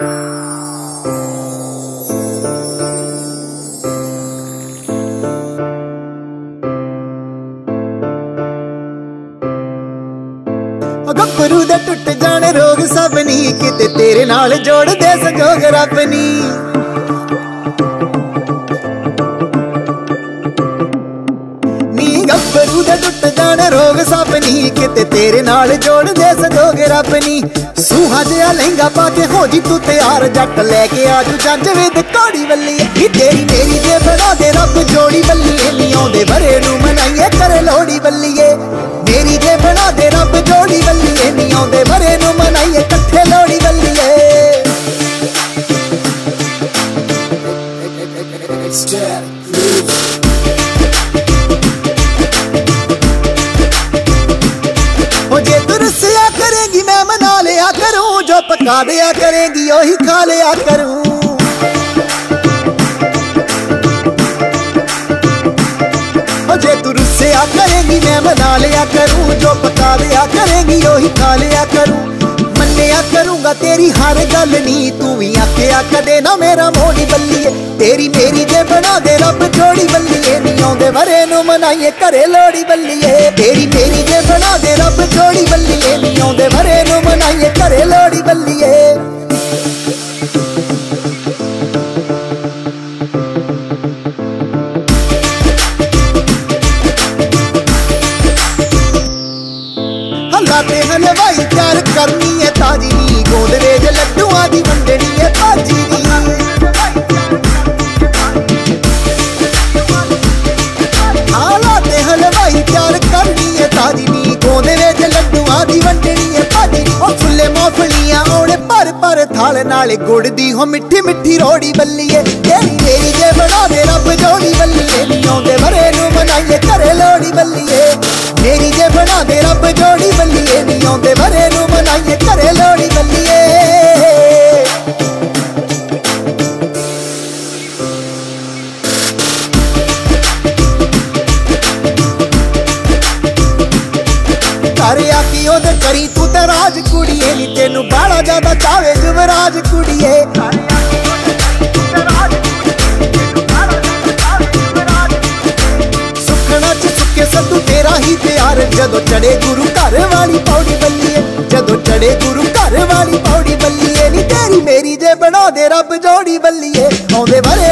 गभरू दे टुट जाने रोग सबनी किते तेरे नाल जोड़ दे संजोग रब नी। नी गभरू दे टुट जाने रोग सबनी किते तेरे नाल जोड़ दे संजोग रब नी। सूहा जिहा लहंगा पाके हो जी तू तैयार जट लेके आजू जंज वे ते कौड़ी बल्ली तेरी मेरी दे बना दे रब जोड़ी बल्ली नी आउंदे बरे नू मनाइए करे लोड़ी बल्लीए मेरी दे बना दे रब जोड़ी बल्लीए नी आउंदे बरे नू मनाइए कट्ठे लोड़ी बल्लीए। पका दिया करेंगी वही खा लिया करूं जे तू रुस्सिया करेंगी मैं मना लिया करूं जो पका दिया करेंगी वही खा लिया करूं मन्निया करूंगा तेरी हर गल नी तू भी आखिया कदे ना मेरा मोड़ी बल्लीए तेरी मेरी दे बना दे रब जोड़ी बल्लीए नी आउंदे बरे नू मनाइए घरे लोड़ी बल्लीए तेरी मेरी दे बना दे रब जोड़ी बल्लीए नी आउंदे बरे नू मनाइए घरे लोड़ी बल्लीए। हलाते हलवाई प्यार करनी है ताजी नी गोदरेज लड्डुआ दी वंडनी है भाजी नी हालाते हलवाई प्यार करनी है ताजी नी गोदरेज लड्डुआ दी वंडनी है भाजी नी ओ फुल्ले मौफलियां औड़े पर पर थाल नाले गुड़ दी हो मिठी मिठी रोड़ी बल्लीए तेरी मेरी दे बना दे रब जोड़ी बल्लीए नी आउंदे बरे नू मनाइए घरे लोड़ी बल्लीए मेरी दे बना दे रब जोड़ी बल्लीए नी आउंदे बरे नू मनाइए घरे लोड़ी बल्लीए। घर आके ओदे करी तू ते राज कुड़िए नी तेनू बड़ा ज्यादा चावे जुबराज कुड़िए प्यार जदों चढ़े गुरु घर वाली पौड़ी बल्लीए जदों चढ़े गुरु घर वाली पौड़ी बल्लीए नी तेरी मेरी जे बना दे रब जोड़ी बल्लीए आउंदे बरे